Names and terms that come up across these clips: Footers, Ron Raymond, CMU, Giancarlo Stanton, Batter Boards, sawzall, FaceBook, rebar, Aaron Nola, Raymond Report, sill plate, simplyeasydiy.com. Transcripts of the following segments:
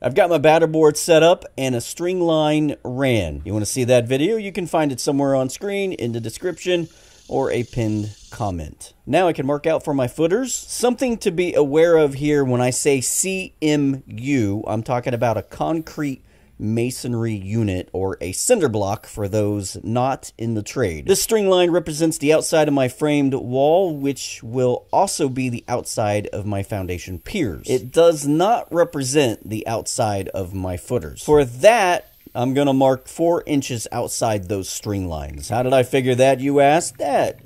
I've got my batter board set up and a string line ran. You want to see that video? You can find it somewhere on screen, in the description, or a pinned comment. Now I can mark out for my footers. Something to be aware of here when I say CMU, I'm talking about a concrete masonry unit, or a cinder block for those not in the trade. This string line represents the outside of my framed wall, which will also be the outside of my foundation piers. It does not represent the outside of my footers. For that, I'm gonna mark 4 inches outside those string lines. How did I figure that, you ask? That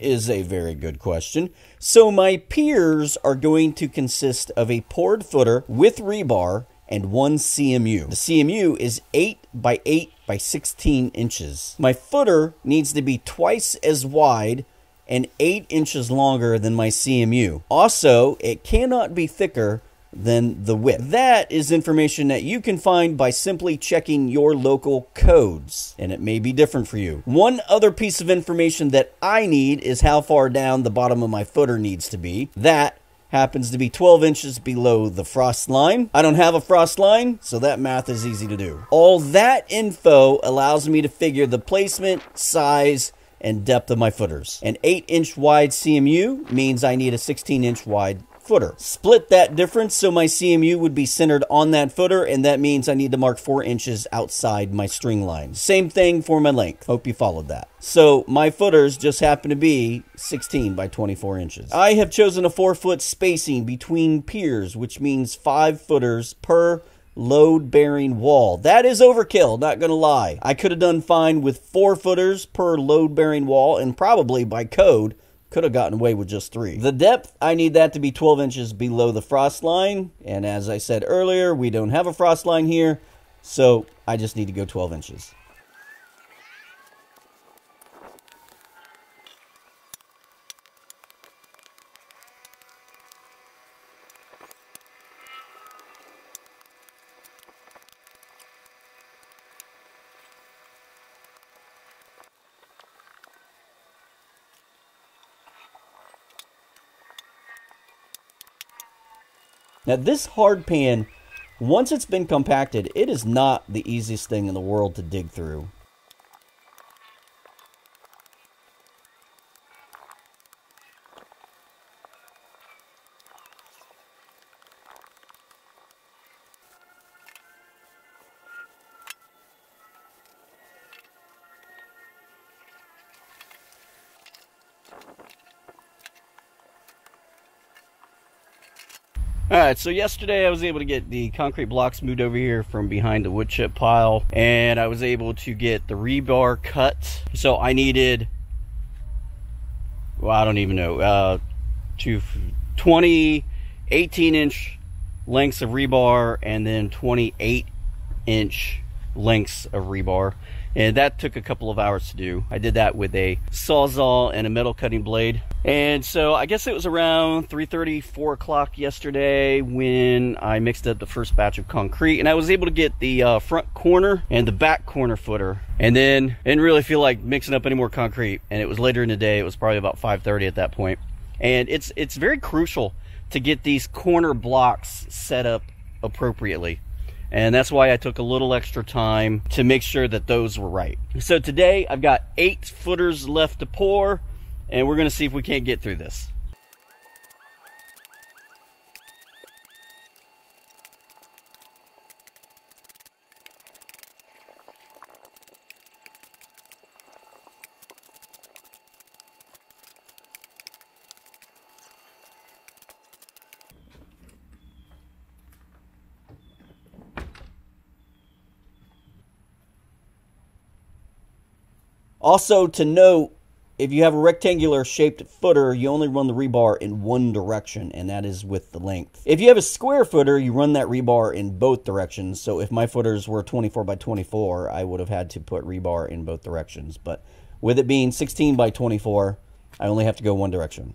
is a very good question. So my piers are going to consist of a poured footer with rebar and 1 CMU. The CMU is 8 by 8 by 16 inches. My footer needs to be twice as wide and 8 inches longer than my CMU. Also, it cannot be thicker than the width. That is information that you can find by simply checking your local codes, and it may be different for you. One other piece of information that I need is how far down the bottom of my footer needs to be. That happens to be 12 inches below the frost line. I don't have a frost line, so that math is easy to do. All that info allows me to figure the placement, size, and depth of my footers. An 8-inch wide CMU means I need a 16-inch wide footer. Split that difference so my CMU would be centered on that footer, and that means I need to mark 4 inches outside my string line. Same thing for my length. Hope you followed that. So my footers just happen to be 16 by 24 inches. I have chosen a 4-foot spacing between piers, which means 5 footers per load-bearing wall. That is overkill, not gonna lie. I could have done fine with 4 footers per load-bearing wall, and probably by code could have gotten away with just 3. The depth, I need that to be 12 inches below the frost line. And as I said earlier, we don't have a frost line here, so I just need to go 12 inches. Now this hard pan, once it's been compacted, it is not the easiest thing in the world to dig through. Alright, so yesterday I was able to get the concrete blocks moved over here from behind the wood chip pile, and I was able to get the rebar cut. So I needed, well, I don't even know, 18-inch lengths of rebar and then 28-inch lengths of rebar. And that took a couple of hours to do. I did that with a sawzall and a metal cutting blade. And so I guess it was around 3:30, 4 o'clock yesterday when I mixed up the first batch of concrete, and I was able to get the front corner and the back corner footer, and then didn't really feel like mixing up any more concrete. And it was later in the day, it was probably about 5:30 at that point. And it's very crucial to get these corner blocks set up appropriately, and that's why I took a little extra time to make sure that those were right. So today I've got 8 footers left to pour, and we're gonna see if we can't get through this. Also to note, if you have a rectangular shaped footer, you only run the rebar in one direction, and that is with the length. If you have a square footer, you run that rebar in both directions. So if my footers were 24 by 24, I would have had to put rebar in both directions. But with it being 16 by 24, I only have to go one direction.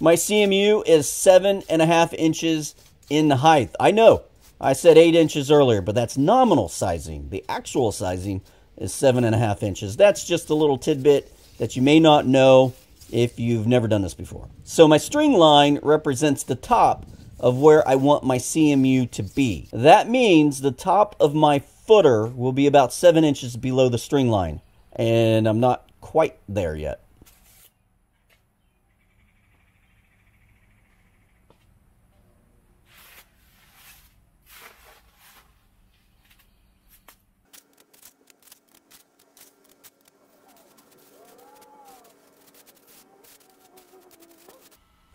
My CMU is 7.5 inches in height. I know, I said 8 inches earlier, but that's nominal sizing. The actual sizing is 7.5 inches. That's just a little tidbit that you may not know if you've never done this before. So my string line represents the top of where I want my CMU to be. That means the top of my footer will be about 7 inches below the string line, and I'm not quite there yet.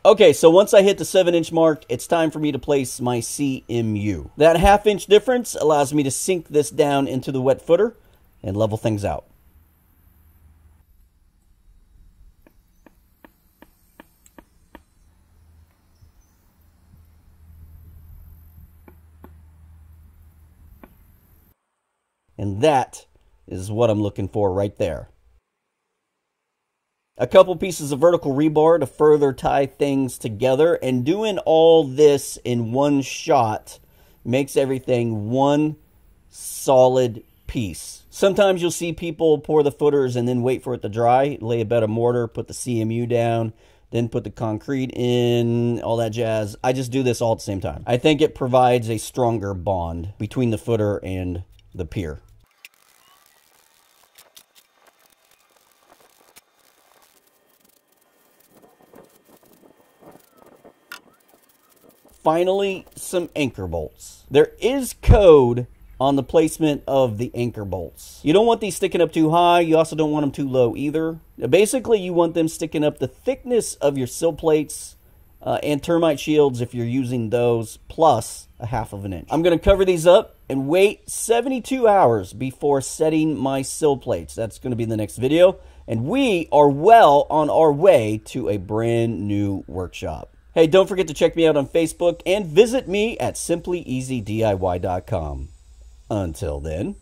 Okay, so once I hit the 7-inch mark, it's time for me to place my CMU. That 1/2-inch difference allows me to sink this down into the wet footer and level things out. And that is what I'm looking for right there. A couple pieces of vertical rebar to further tie things together, and doing all this in one shot makes everything one solid piece. Sometimes you'll see people pour the footers and then wait for it to dry, lay a bed of mortar, put the CMU down, then put the concrete in, all that jazz. I just do this all at the same time. I think it provides a stronger bond between the footer and the pier. Finally, some anchor bolts. There is code on the placement of the anchor bolts. You don't want these sticking up too high. You also don't want them too low either. Basically, you want them sticking up the thickness of your sill plates and termite shields if you're using those, plus 1/2 inch. I'm going to cover these up and wait 72 hours before setting my sill plates. That's going to be the next video. And we are well on our way to a brand new workshop. Hey, don't forget to check me out on Facebook and visit me at simplyeasydiy.com. Until then.